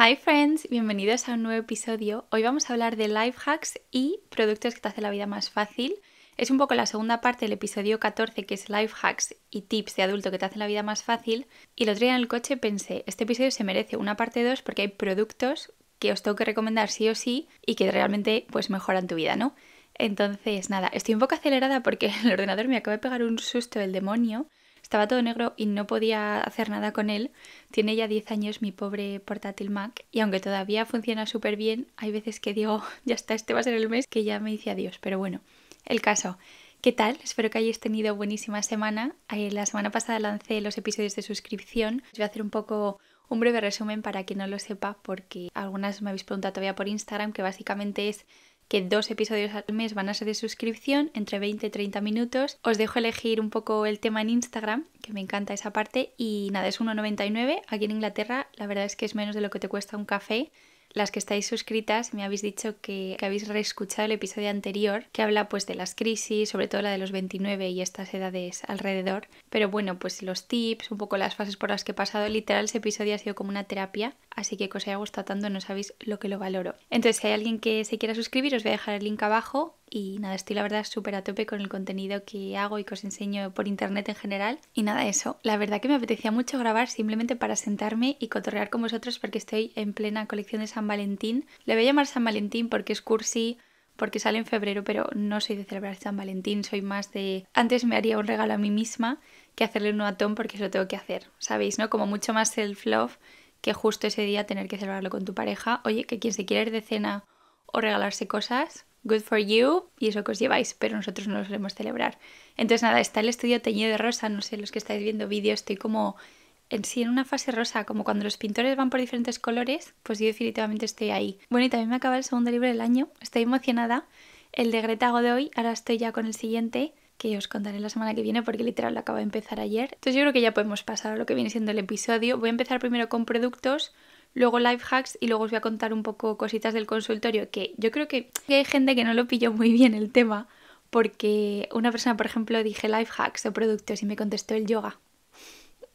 Hi friends, bienvenidos a un nuevo episodio. Hoy vamos a hablar de life hacks y productos que te hacen la vida más fácil. Es un poco la segunda parte del episodio 14, que es life hacks y tips de adulto que te hacen la vida más fácil. Y el otro día en el coche pensé, este episodio se merece una parte 2 porque hay productos que os tengo que recomendar sí o sí y que realmente pues mejoran tu vida, ¿no? Entonces nada, estoy un poco acelerada porque el ordenador me acaba de pegar un susto del demonio. Estaba todo negro y no podía hacer nada con él. Tiene ya 10 años mi pobre portátil Mac y aunque todavía funciona súper bien, hay veces que digo, ya está, este va a ser el mes que ya me dice adiós. Pero bueno, el caso. ¿Qué tal? Espero que hayáis tenido buenísima semana. La semana pasada lancé los episodios de suscripción. Os voy a hacer un breve resumen para quien no lo sepa, porque algunas me habéis preguntado todavía por Instagram, que básicamente es que 2 episodios al mes van a ser de suscripción, entre 20 y 30 minutos. Os dejo elegir un poco el tema en Instagram, que me encanta esa parte, y nada, es 1,99. Aquí en Inglaterra la verdad es que es menos de lo que te cuesta un café. Las que estáis suscritas me habéis dicho que habéis reescuchado el episodio anterior, que habla pues de las crisis, sobre todo la de los 29 y estas edades alrededor. Pero bueno, pues los tips, un poco las fases por las que he pasado, literal ese episodio ha sido como una terapia, así que que os haya gustado tanto no sabéis lo que lo valoro. Entonces si hay alguien que se quiera suscribir os voy a dejar el link abajo. Y nada, estoy la verdad súper a tope con el contenido que hago y que os enseño por internet en general. Y nada, eso. La verdad que me apetecía mucho grabar simplemente para sentarme y cotorrear con vosotros porque estoy en plena colección de San Valentín. Le voy a llamar San Valentín porque es cursi, porque sale en febrero, pero no soy de celebrar San Valentín, soy más de... Antes me haría un regalo a mí misma que hacerle uno a Tom porque eso lo tengo que hacer, ¿sabéis? ¿No? Como mucho más self-love que justo ese día tener que celebrarlo con tu pareja. Oye, que quien se quiera ir de cena o regalarse cosas... Good for you, y eso que os lleváis, pero nosotros no lo solemos celebrar. Entonces nada, está el estudio teñido de rosa, no sé, los que estáis viendo vídeos, estoy como en una fase rosa, como cuando los pintores van por diferentes colores, pues yo definitivamente estoy ahí. Bueno, y también me acaba el segundo libro del año, estoy emocionada, el de Greta Godoy, ahora estoy ya con el siguiente, que os contaré la semana que viene porque literal lo acabo de empezar ayer. Entonces yo creo que ya podemos pasar a lo que viene siendo el episodio. Voy a empezar primero con productos, luego life hacks y luego os voy a contar un poco cositas del consultorio, que yo creo que hay gente que no lo pilló muy bien el tema, porque una persona, por ejemplo, dije life hacks o productos y me contestó el yoga.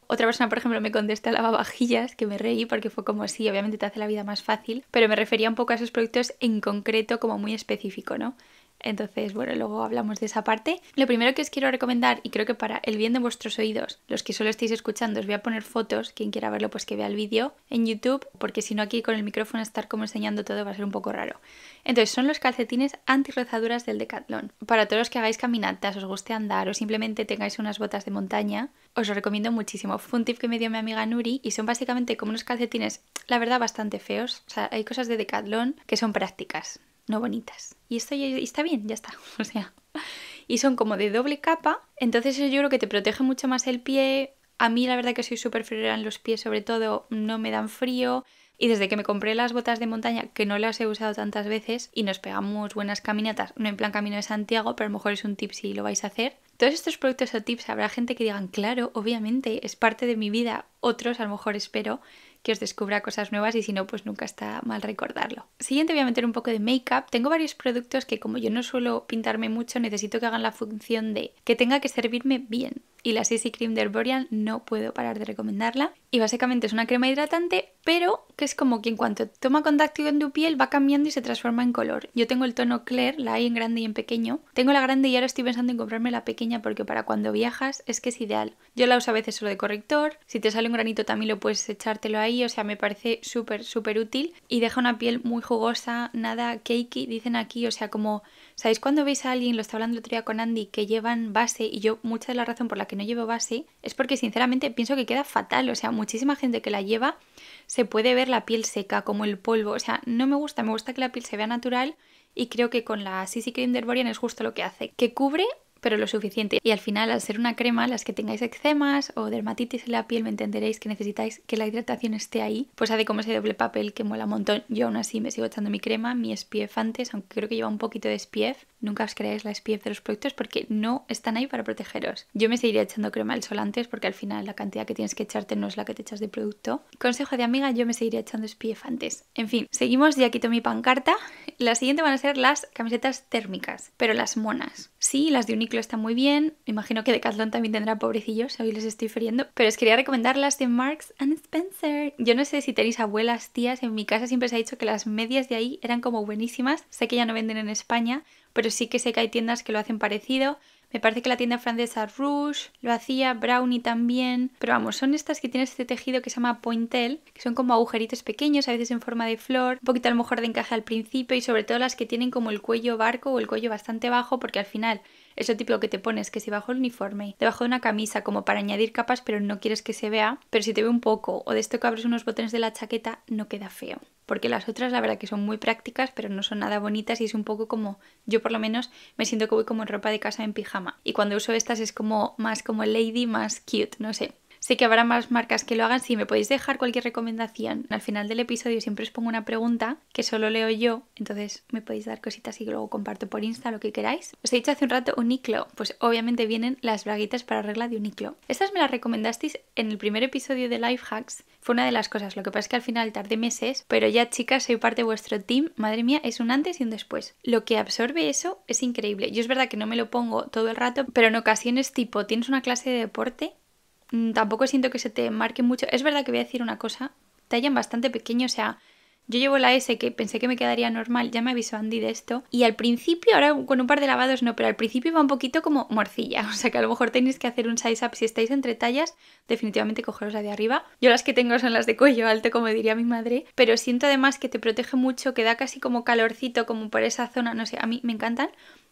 Otra persona, por ejemplo, me contestó lavavajillas, que me reí porque fue como sí, obviamente te hace la vida más fácil, pero me refería un poco a esos productos en concreto como muy específico, ¿no? Entonces, bueno, luego hablamos de esa parte. Lo primero que os quiero recomendar, y creo que para el bien de vuestros oídos, los que solo estáis escuchando, os voy a poner fotos, quien quiera verlo pues que vea el vídeo en YouTube, porque si no aquí con el micrófono estar como enseñando todo va a ser un poco raro. Entonces, son los calcetines antirrozaduras del Decathlon. Para todos los que hagáis caminatas, os guste andar o simplemente tengáis unas botas de montaña, os lo recomiendo muchísimo. Fue un tip que me dio mi amiga Nuri y son básicamente como unos calcetines, la verdad, bastante feos. O sea, hay cosas de Decathlon que son prácticas, no bonitas. Y esto ya está bien, ya está. O sea, y son como de doble capa, entonces yo creo que te protege mucho más el pie. A mí la verdad que soy súper friolera en los pies, sobre todo no me dan frío. Y desde que me compré las botas de montaña, que no las he usado tantas veces, y nos pegamos buenas caminatas, no en plan Camino de Santiago, pero a lo mejor es un tip si lo vais a hacer. Todos estos productos o tips habrá gente que digan, claro, obviamente, es parte de mi vida. Otros, a lo mejor espero que os descubra cosas nuevas y si no, pues nunca está mal recordarlo. Siguiente voy a meter un poco de make-up. Tengo varios productos que como yo no suelo pintarme mucho, necesito que hagan la función de que tenga que servirme bien. Y la CC Cream de Erborian no puedo parar de recomendarla. Y básicamente es una crema hidratante, pero que es como que en cuanto toma contacto con tu piel va cambiando y se transforma en color. Yo tengo el tono Claire, la hay en grande y en pequeño. Tengo la grande y ahora estoy pensando en comprarme la pequeña porque para cuando viajas es que es ideal. Yo la uso a veces solo de corrector. Si te sale un granito también lo puedes echártelo ahí. O sea, me parece súper, súper útil y deja una piel muy jugosa, nada cakey, dicen aquí. O sea, como, ¿sabéis cuando veis a alguien, lo está hablando el otro día con Andy, que llevan base? Y yo, mucha de la razón por la que no llevo base es porque sinceramente pienso que queda fatal. O sea, muchísima gente que la lleva se puede ver la piel seca, como el polvo. O sea, no me gusta, me gusta que la piel se vea natural y creo que con la CC Cream de Erborian es justo lo que hace, que cubre pero lo suficiente. Y al final, al ser una crema, las que tengáis eczemas o dermatitis en la piel, me entenderéis que necesitáis que la hidratación esté ahí, pues hace como ese doble papel que mola un montón. Yo aún así me sigo echando mi crema, mi SPF antes, aunque creo que lleva un poquito de SPF. nunca os creáis la SPF de los productos porque no están ahí para protegeros. Yo me seguiría echando crema al sol antes porque al final la cantidad que tienes que echarte no es la que te echas de producto. Consejo de amiga, yo me seguiría echando SPF antes. En fin, seguimos, ya quito mi pancarta. La siguiente van a ser las camisetas térmicas, pero las monas. Sí, las de Uniqlo están muy bien, imagino que Decathlon también tendrá, pobrecillos, hoy les estoy feriendo, pero os quería recomendar las de Marks and Spencer. Yo no sé si tenéis abuelas, tías, en mi casa siempre se ha dicho que las medias de ahí eran como buenísimas. Sé que ya no venden en España, pero sí que sé que hay tiendas que lo hacen parecido. Me parece que la tienda francesa Rouge lo hacía, Brownie también. Pero vamos, son estas que tienen este tejido que se llama pointel, que son como agujeritos pequeños, a veces en forma de flor, un poquito a lo mejor de encaje al principio, y sobre todo las que tienen como el cuello barco o el cuello bastante bajo, porque al final es lo típico que te pones, que si bajo el uniforme, debajo de una camisa, como para añadir capas, pero no quieres que se vea. Pero si te ve un poco, o de esto que abres unos botones de la chaqueta, no queda feo. Porque las otras la verdad que son muy prácticas, pero no son nada bonitas y es un poco como, yo por lo menos me siento que voy como en ropa de casa en pijama. Y cuando uso estas es como más como lady, más cute, no sé. Sé que habrá más marcas que lo hagan. Si me podéis dejar cualquier recomendación, al final del episodio siempre os pongo una pregunta que solo leo yo, entonces me podéis dar cositas y luego comparto por Insta lo que queráis. Os he dicho hace un rato Uniqlo, pues obviamente vienen las braguitas para regla de Uniqlo. Estas me las recomendasteis en el primer episodio de Life Hacks, fue una de las cosas, lo que pasa es que al final tardé meses, pero ya chicas, soy parte de vuestro team, madre mía, es un antes y un después. Lo que absorbe eso es increíble. Yo es verdad que no me lo pongo todo el rato, pero en ocasiones tipo, tienes una clase de deporte, tampoco siento que se te marque mucho. Es verdad que voy a decir una cosa, tallan bastante pequeño, o sea, yo llevo la S que pensé que me quedaría normal, ya me avisó Andy de esto, y al principio, ahora con un par de lavados no, pero al principio va un poquito como morcilla, o sea que a lo mejor tenéis que hacer un size up. Si estáis entre tallas, definitivamente cogeros la de arriba. Yo las que tengo son las de cuello alto, como diría mi madre, pero siento además que te protege mucho, que da casi como calorcito, como por esa zona, no sé, a mí me encantan.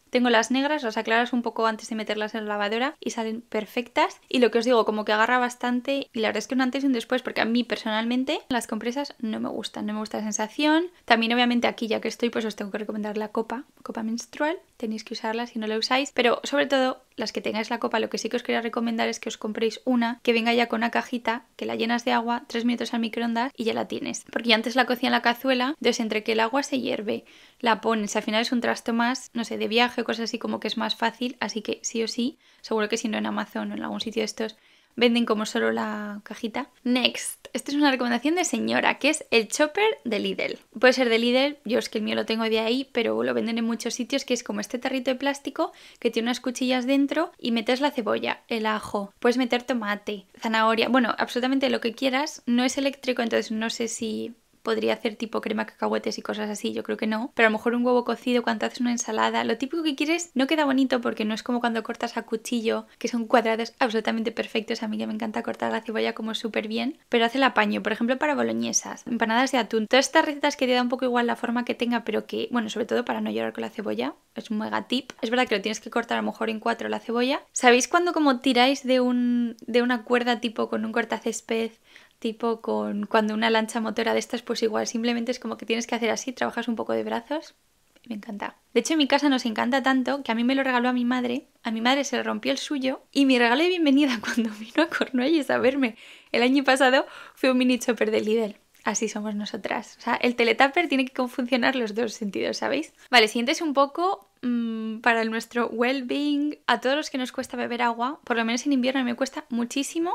Tengo las negras, las aclaras un poco antes de meterlas en la lavadora y salen perfectas. Y lo que os digo, como que agarra bastante, y la verdad es que un antes y un después, porque a mí personalmente las compresas no me gustan, no me gusta la sensación. También obviamente aquí, ya que estoy, pues os tengo que recomendar la copa menstrual, tenéis que usarla si no la usáis, pero sobre todo las que tengáis la copa, lo que sí que os quería recomendar es que os compréis una que venga ya con una cajita, que la llenas de agua, 3 minutos al microondas y ya la tienes, porque ya antes la cocía en la cazuela, entonces entre que el agua se hierve, la pones, al final es un trasto más, no sé, de viaje, cosas así, como que es más fácil. Así que sí o sí, seguro que si no en Amazon o en algún sitio de estos venden como solo la cajita. Next, esta es una recomendación de señora, que es el chopper de Lidl. Puede ser de Lidl, yo es que el mío lo tengo de ahí, pero lo venden en muchos sitios, que es como este tarrito de plástico que tiene unas cuchillas dentro y metes la cebolla, el ajo, puedes meter tomate, zanahoria, bueno, absolutamente lo que quieras. No es eléctrico, entonces no sé si podría hacer tipo crema cacahuetes y cosas así, yo creo que no, pero a lo mejor un huevo cocido cuando haces una ensalada, lo típico que quieres. No queda bonito porque no es como cuando cortas a cuchillo, que son cuadrados absolutamente perfectos. A mí que me encanta cortar la cebolla como súper bien, pero hace el apaño, por ejemplo para boloñesas, empanadas de atún, todas estas recetas que te da un poco igual la forma que tenga, pero que, bueno, sobre todo para no llorar con la cebolla, es un mega tip. Es verdad que lo tienes que cortar a lo mejor en 4 la cebolla. ¿Sabéis cuando como tiráis de una cuerda tipo con un cortacésped? Tipo con cuando una lancha motora de estas, pues igual, simplemente es como que tienes que hacer así, trabajas un poco de brazos y me encanta. De hecho en mi casa nos encanta tanto que a mí me lo regaló a mi madre se le rompió el suyo, y mi regalo de bienvenida cuando vino a Cornualles a verme el año pasado fue un mini chopper de Lidl. Así somos nosotras, o sea, el teletupper tiene que funcionar los dos sentidos, ¿sabéis? Vale, sientes un poco para nuestro well-being, a todos los que nos cuesta beber agua, por lo menos en invierno me cuesta muchísimo.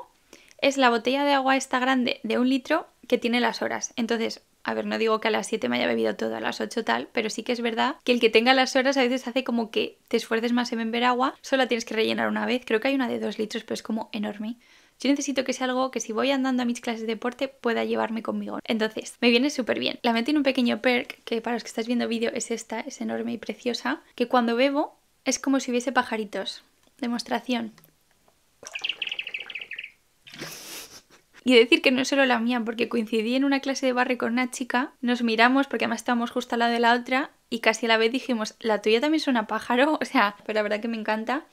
Es la botella de agua esta grande de 1 litro que tiene las horas. Entonces, a ver, no digo que a las 7 me haya bebido todo, a las 8 tal, pero sí que es verdad que el que tenga las horas a veces hace como que te esfuerces más en beber agua. Solo la tienes que rellenar una vez. Creo que hay una de 2 litros, pero es como enorme. Yo necesito que sea algo que si voy andando a mis clases de deporte pueda llevarme conmigo. Entonces, me viene súper bien. La metí en un pequeño perk, que para los que estáis viendo vídeo es esta, es enorme y preciosa, que cuando bebo es como si hubiese pajaritos. Demostración. Y decir que no es solo la mía, porque coincidí en una clase de barre con una chica, nos miramos porque además estábamos justo al lado de la otra y casi a la vez dijimos, la tuya también suena pájaro, o sea, pero la verdad que me encanta.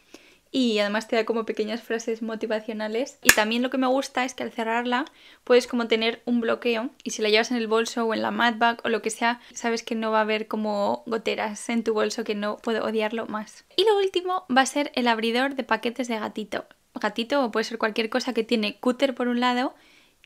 Y además te da como pequeñas frases motivacionales. Y también lo que me gusta es que al cerrarla puedes como tener un bloqueo. Y si la llevas en el bolso o en la matbag o lo que sea, sabes que no va a haber como goteras en tu bolso, que no puedo odiarlo más. Y lo último va a ser el abridor de paquetes de gatito. Gatito o puede ser cualquier cosa, que tiene cúter por un lado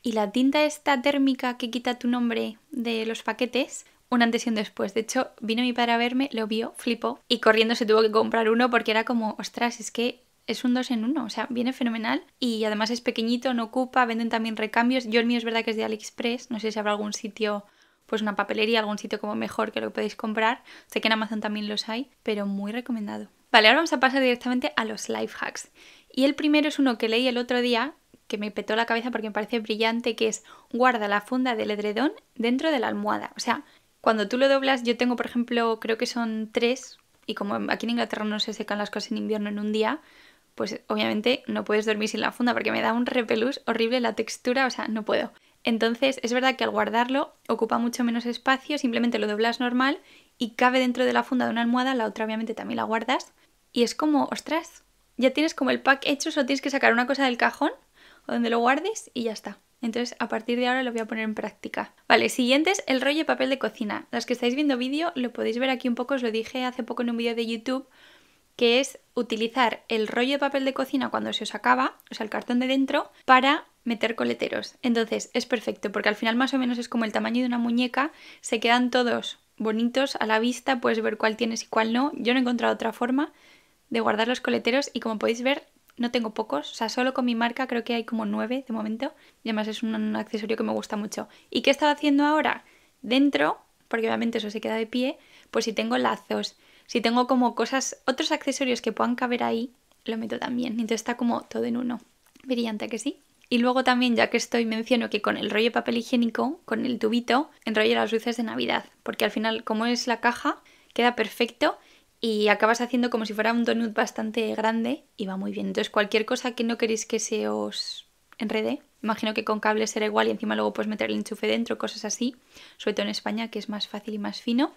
y la tinta esta térmica que quita tu nombre de los paquetes. un antes y un después. De hecho, vino mi padre a verme, lo vio, flipó y corriendo se tuvo que comprar uno porque era como, ostras, es que es un 2 en 1, o sea, viene fenomenal y además es pequeñito, no ocupa, venden también recambios. Yo el mío es verdad que es de AliExpress, no sé si habrá algún sitio, pues una papelería, algún sitio como mejor que lo que podéis comprar. Sé que en Amazon también los hay, pero muy recomendado. Vale, ahora vamos a pasar directamente a los life hacks. Y el primero es uno que leí el otro día, que me petó la cabeza porque me parece brillante, que es guarda la funda del edredón dentro de la almohada. O sea, cuando tú lo doblas, yo tengo, por ejemplo, creo que son 3, y como aquí en Inglaterra no se secan las cosas en invierno en un día, pues obviamente no puedes dormir sin la funda porque me da un repelús horrible la textura, o sea, no puedo. Entonces es verdad que al guardarlo ocupa mucho menos espacio, simplemente lo doblas normal y cabe dentro de la funda de una almohada, la otra obviamente también la guardas y es como, ostras, ya tienes como el pack hecho, solo tienes que sacar una cosa del cajón o donde lo guardes y ya está. Entonces a partir de ahora lo voy a poner en práctica. Vale, siguiente es el rollo de papel de cocina. Las que estáis viendo vídeo lo podéis ver aquí un poco, os lo dije hace poco en un vídeo de YouTube, que es utilizar el rollo de papel de cocina cuando se os acaba, o sea el cartón de dentro, para meter coleteros. Entonces es perfecto porque al final más o menos es como el tamaño de una muñeca, se quedan todos bonitos a la vista, puedes ver cuál tienes y cuál no. Yo no he encontrado otra forma de guardar los coleteros y como podéis ver no tengo pocos, o sea solo con mi marca creo que hay como 9 de momento y además es un accesorio que me gusta mucho. ¿Y qué he estado haciendo ahora? Dentro, porque obviamente eso se queda de pie, pues si tengo lazos, si tengo como cosas, otros accesorios que puedan caber ahí, lo meto también. Entonces está como todo en uno. Brillante, ¿que sí? Y luego también, ya que estoy, menciono que con el rollo de papel higiénico, con el tubito, enrollo las luces de Navidad. Porque al final, como es la caja, queda perfecto y acabas haciendo como si fuera un donut bastante grande y va muy bien. Entonces cualquier cosa que no queréis que se os enrede, imagino que con cables será igual y encima luego puedes meter el enchufe dentro, cosas así. Sobre todo en España, que es más fácil y más fino.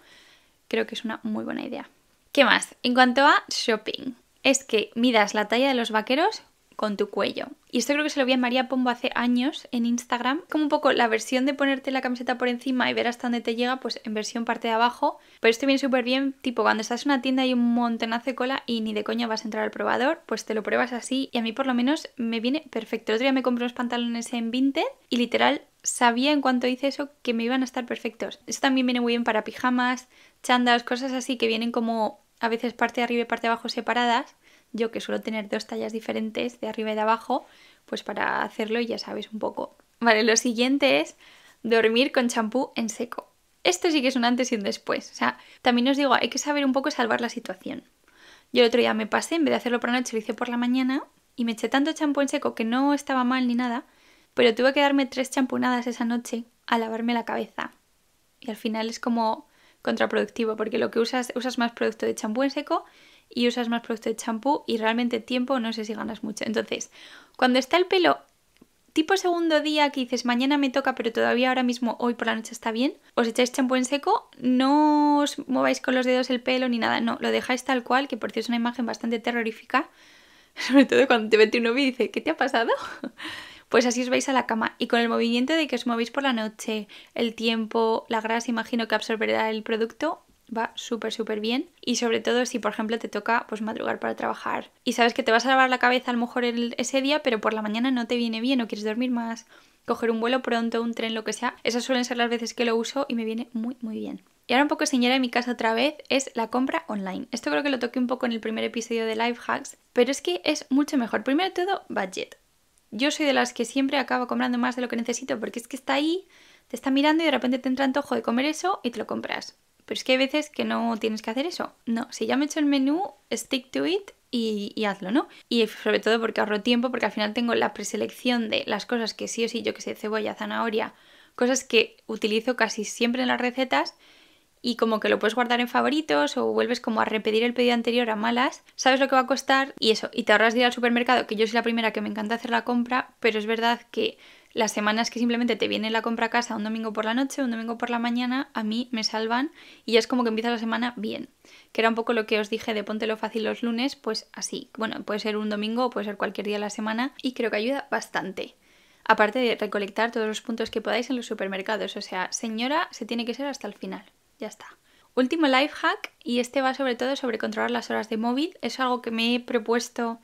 Creo que es una muy buena idea. ¿Qué más? En cuanto a shopping, es que midas la talla de los vaqueros con tu cuello. Y esto creo que se lo vi a María Pombo hace años en Instagram. Como un poco la versión de ponerte la camiseta por encima y ver hasta dónde te llega, pues en versión parte de abajo. Pero esto viene súper bien, tipo cuando estás en una tienda hay un montonazo de cola y ni de coña vas a entrar al probador, pues te lo pruebas así y a mí por lo menos me viene perfecto. El otro día me compré unos pantalones en Vinted y literal sabía en cuanto hice eso que me iban a estar perfectos. Esto también viene muy bien para pijamas, chandas, cosas así que vienen como a veces parte de arriba y parte de abajo separadas. Yo que suelo tener 2 tallas diferentes de arriba y de abajo, pues para hacerlo ya sabes un poco. Vale, lo siguiente es dormir con champú en seco. Esto sí que es un antes y un después. O sea, también os digo, hay que saber un poco salvar la situación. Yo el otro día me pasé, en vez de hacerlo por la noche, lo hice por la mañana y me eché tanto champú en seco que no estaba mal ni nada, pero tuve que darme 3 champunadas esa noche a lavarme la cabeza. Y al final es como contraproductivo, porque lo que usas más producto de champú en seco y usas más producto de champú y realmente tiempo no sé si ganas mucho. Entonces, cuando está el pelo tipo segundo día que dices mañana me toca pero todavía ahora mismo hoy por la noche está bien, os echáis champú en seco, no os mováis con los dedos el pelo ni nada, no, lo dejáis tal cual, que por cierto es una imagen bastante terrorífica, sobre todo cuando te mete un novio y dice ¿qué te ha pasado? Pues así os vais a la cama y con el movimiento de que os movéis por la noche, el tiempo, la grasa, imagino que absorberá el producto, va súper súper bien. Y sobre todo si por ejemplo te toca pues madrugar para trabajar y sabes que te vas a lavar la cabeza a lo mejor ese día pero por la mañana no te viene bien o quieres dormir más, coger un vuelo pronto, un tren, lo que sea, esas suelen ser las veces que lo uso y me viene muy muy bien. Y ahora un poco señora en mi casa otra vez es la compra online. Esto creo que lo toqué un poco en el primer episodio de Life Hacks, pero es que es mucho mejor. Primero de todo, budget. Yo soy de las que siempre acabo comprando más de lo que necesito porque es que está ahí, te está mirando y de repente te entra antojo de comer eso y te lo compras. Pero es que hay veces que no tienes que hacer eso. No, si ya me he hecho el menú, stick to it y hazlo, ¿no? Y sobre todo porque ahorro tiempo, porque al final tengo la preselección de las cosas que sí o sí, yo que sé, cebolla, zanahoria, cosas que utilizo casi siempre en las recetas y como que lo puedes guardar en favoritos o vuelves como a repetir el pedido anterior a malas, sabes lo que va a costar y eso, y te ahorras de ir al supermercado, que yo soy la primera que me encanta hacer la compra, pero es verdad que las semanas que simplemente te viene la compra a casa un domingo por la noche, un domingo por la mañana, a mí me salvan y ya es como que empieza la semana bien, que era un poco lo que os dije de póntelo fácil los lunes, pues así, bueno, puede ser un domingo o puede ser cualquier día de la semana y creo que ayuda bastante. Aparte de recolectar todos los puntos que podáis en los supermercados, o sea, señora, se tiene que ser hasta el final. Ya está. Último life hack, y este va sobre todo sobre controlar las horas de móvil. Es algo que me he propuesto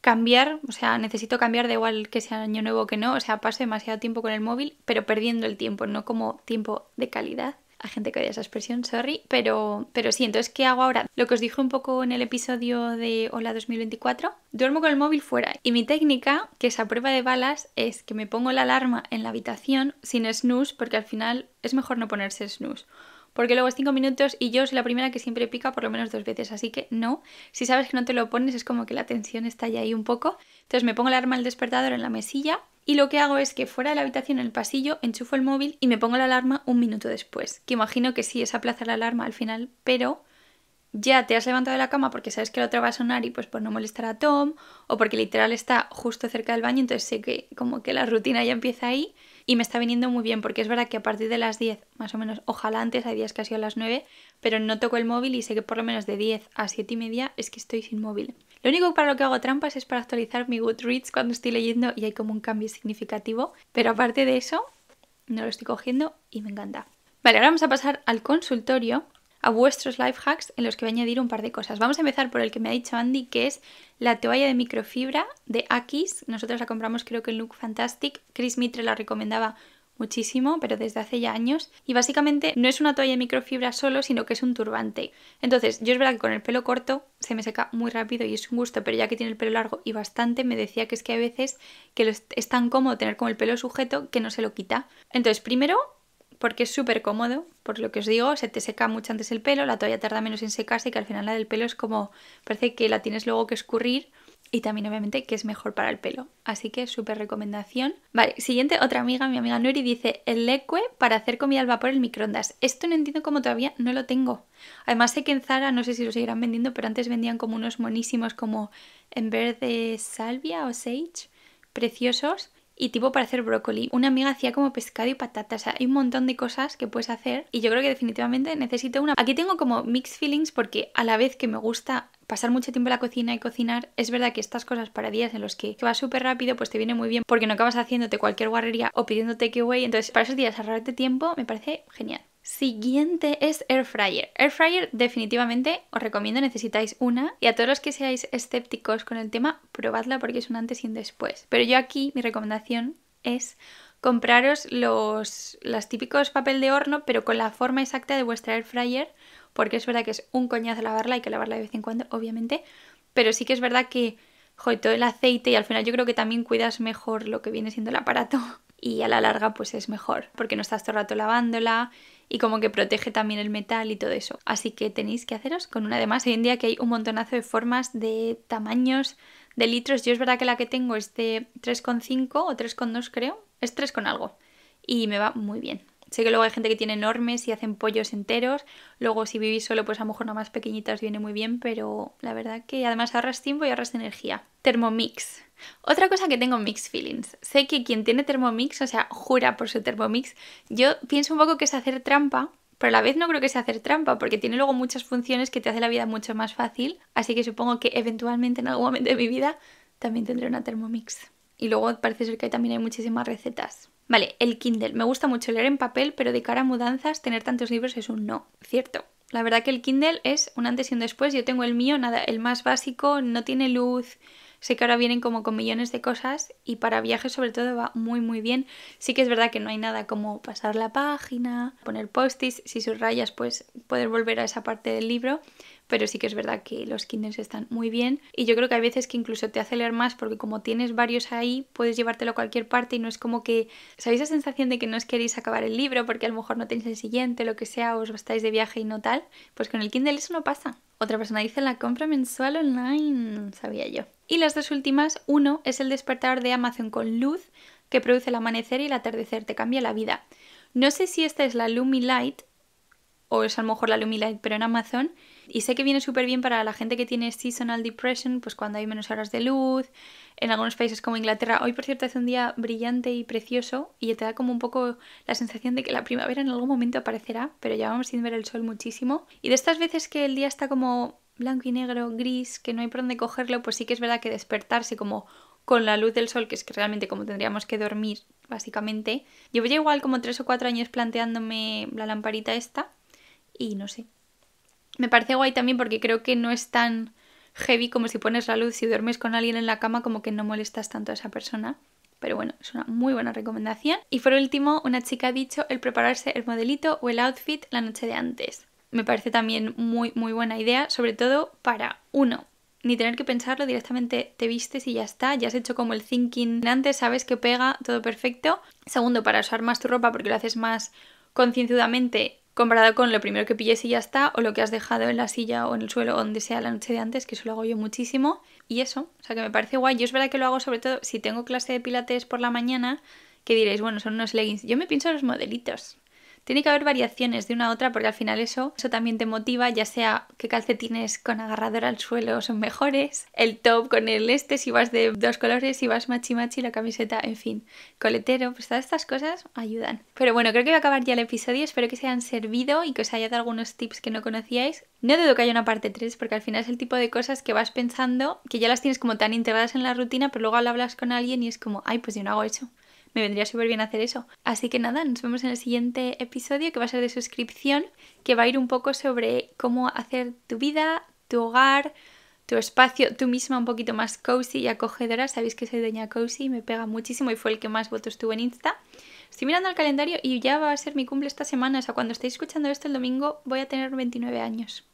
cambiar, o sea, necesito cambiar, da igual que sea año nuevo que no, o sea, paso demasiado tiempo con el móvil, pero perdiendo el tiempo, no como tiempo de calidad. a gente que odia esa expresión, sorry, pero sí. Entonces, ¿qué hago ahora? Lo que os dije un poco en el episodio de Hola 2024, duermo con el móvil fuera, y mi técnica, que es a prueba de balas, es que me pongo la alarma en la habitación sin snooze, porque al final es mejor no ponerse snooze, porque luego es 5 minutos y yo soy la primera que siempre pica por lo menos 2 veces, así que no. Si sabes que no te lo pones, es como que la tensión está ya ahí un poco. Entonces me pongo la alarma del despertador en la mesilla, y lo que hago es que fuera de la habitación, en el pasillo, enchufo el móvil y me pongo la alarma 1 minuto después. Que imagino que sí, es aplazar la alarma al final, pero ya te has levantado de la cama porque sabes que la otra va a sonar, y pues por no molestar a Tom, o porque literal está justo cerca del baño, entonces sé que como que la rutina ya empieza ahí. Y me está viniendo muy bien, porque es verdad que a partir de las 10, más o menos, ojalá antes, hay días que ha sido a las 9, pero no toco el móvil, y sé que por lo menos de 10 a 7 y media es que estoy sin móvil. Lo único para lo que hago trampas es para actualizar mi Goodreads cuando estoy leyendo y hay como un cambio significativo, pero aparte de eso, no lo estoy cogiendo y me encanta. Vale, ahora vamos a pasar al consultorio, a vuestros life hacks, en los que voy a añadir un par de cosas. Vamos a empezar por el que me ha dicho Andy, que es la toalla de microfibra de Aquis. Nosotros la compramos, creo que en Look Fantastic. Chris Mitre la recomendaba muchísimo, pero desde hace ya años, y básicamente no es una toalla de microfibra solo, sino que es un turbante. Entonces, yo es verdad que con el pelo corto se me seca muy rápido y es un gusto, pero ya que tiene el pelo largo y bastante, me decía que es que hay veces que es tan cómodo tener como el pelo sujeto que no se lo quita. Entonces, primero, porque es súper cómodo, por lo que os digo, se te seca mucho antes el pelo, la toalla tarda menos en secarse, que al final la del pelo es como, parece que la tienes luego que escurrir, y también obviamente que es mejor para el pelo, así que súper recomendación. Vale, siguiente, otra amiga, mi amiga Nuri, dice el leque para hacer comida al vapor en microondas. Esto no entiendo cómo todavía no lo tengo. Además sé que en Zara, no sé si lo seguirán vendiendo, pero antes vendían como unos monísimos como en verde salvia o sage, preciosos. Y tipo para hacer brócoli. Una amiga hacía como pescado y patatas. O sea, hay un montón de cosas que puedes hacer. Y yo creo que definitivamente necesito una. Aquí tengo como mixed feelings, porque a la vez que me gusta pasar mucho tiempo en la cocina y cocinar, es verdad que estas cosas para días en los que vas súper rápido, pues te viene muy bien, porque no acabas haciéndote cualquier guarrería o pidiendo takeaway. Entonces, para esos días ahorrarte tiempo me parece genial. Siguiente es Air Fryer. Air Fryer definitivamente os recomiendo, necesitáis una, y a todos los que seáis escépticos con el tema, probadla porque es un antes y un después. Pero yo aquí mi recomendación es compraros los típicos papel de horno, pero con la forma exacta de vuestra Air Fryer, porque es verdad que es un coñazo lavarla, hay que lavarla de vez en cuando, obviamente, pero sí que es verdad que joder, todo el aceite, y al final yo creo que también cuidas mejor lo que viene siendo el aparato, y a la larga pues es mejor, porque no estás todo el rato lavándola, y como que protege también el metal y todo eso. Así que tenéis que haceros con una. Además, hoy en día que hay un montonazo de formas, de tamaños, de litros. Yo es verdad que la que tengo es de 3,5 o 3,2 creo. Es 3 con algo. Y me va muy bien. Sé que luego hay gente que tiene enormes y hacen pollos enteros. Luego si vivís solo, pues a lo mejor una más pequeñita os viene muy bien. Pero la verdad que además ahorras tiempo y ahorras energía. Thermomix. Otra cosa que tengo mixed feelings. Sé que quien tiene Thermomix, o sea, jura por su Thermomix. Yo pienso un poco que es hacer trampa, pero a la vez no creo que sea hacer trampa, porque tiene luego muchas funciones que te hace la vida mucho más fácil. Así que supongo que eventualmente en algún momento de mi vida también tendré una Thermomix. Y luego parece ser que también hay muchísimas recetas. Vale, el Kindle. Me gusta mucho leer en papel, pero de cara a mudanzas, tener tantos libros es un no. Cierto. La verdad que el Kindle es un antes y un después. Yo tengo el mío, nada, el más básico, no tiene luz. Sé que ahora vienen como con millones de cosas, y para viajes sobre todo va muy muy bien. Sí que es verdad que no hay nada como pasar la página, poner post-its, si subrayas pues poder volver a esa parte del libro, pero sí que es verdad que los Kindles están muy bien, y yo creo que hay veces que incluso te hace leer más, porque como tienes varios ahí, puedes llevártelo a cualquier parte y no es como que, ¿sabéis la sensación de que no os queréis acabar el libro porque a lo mejor no tenéis el siguiente, lo que sea, os estáis de viaje y no tal? Pues con el Kindle eso no pasa. Otra persona dice la compra mensual online, sabía yo. Y las dos últimas, uno es el despertador de Amazon con luz que produce el amanecer y el atardecer, te cambia la vida. No sé si esta es la Lumi Light o es a lo mejor la Lumi Light pero en Amazon, y sé que viene súper bien para la gente que tiene seasonal depression, pues cuando hay menos horas de luz, en algunos países como Inglaterra. Hoy por cierto hace un día brillante y precioso y te da como un poco la sensación de que la primavera en algún momento aparecerá, pero ya vamos sin ver el sol muchísimo, y de estas veces que el día está como blanco y negro, gris, que no hay por dónde cogerlo, pues sí que es verdad que despertarse como con la luz del sol, que es que realmente como tendríamos que dormir básicamente. Llevo ya igual como 3 o 4 años planteándome la lamparita esta y no sé. Me parece guay también porque creo que no es tan heavy como si pones la luz. Si duermes con alguien en la cama, como que no molestas tanto a esa persona. Pero bueno, es una muy buena recomendación. Y por último, una chica ha dicho el prepararse el modelito o el outfit la noche de antes. Me parece también muy buena idea, sobre todo para, uno, ni tener que pensarlo, directamente te vistes y ya está, ya has hecho como el thinking antes, sabes que pega, todo perfecto. Segundo, para usar más tu ropa porque lo haces más concienzudamente comparado con lo primero que pilles y ya está, o lo que has dejado en la silla o en el suelo o donde sea la noche de antes, que eso lo hago yo muchísimo. Y eso, o sea, que me parece guay. Yo es verdad que lo hago sobre todo si tengo clase de pilates por la mañana, que diréis, bueno, son unos leggings. Yo me pienso en los modelitos. Tiene que haber variaciones de una a otra porque al final eso también te motiva, ya sea que calcetines con agarrador al suelo son mejores, el top con el si vas de dos colores, si vas machi machi, la camiseta, en fin, coletero, pues todas estas cosas ayudan. Pero bueno, creo que voy a acabar ya el episodio, espero que se hayan servido y que os haya dado algunos tips que no conocíais. No dudo que haya una parte 3 porque al final es el tipo de cosas que vas pensando, que ya las tienes como tan integradas en la rutina, pero luego lo hablas con alguien y es como, ay, pues yo no hago eso. Me vendría súper bien hacer eso. Así que nada, nos vemos en el siguiente episodio, que va a ser de suscripción, que va a ir un poco sobre cómo hacer tu vida, tu hogar, tu espacio, tú misma un poquito más cozy y acogedora. Sabéis que soy doña cozy y me pega muchísimo y fue el que más votos tuvo en Insta. Estoy mirando el calendario y ya va a ser mi cumple esta semana. O sea, cuando estéis escuchando esto el domingo voy a tener 29 años.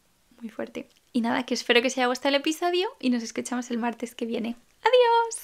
Muy fuerte. Y nada, que espero que os haya gustado el episodio y nos escuchamos el martes que viene. ¡Adiós!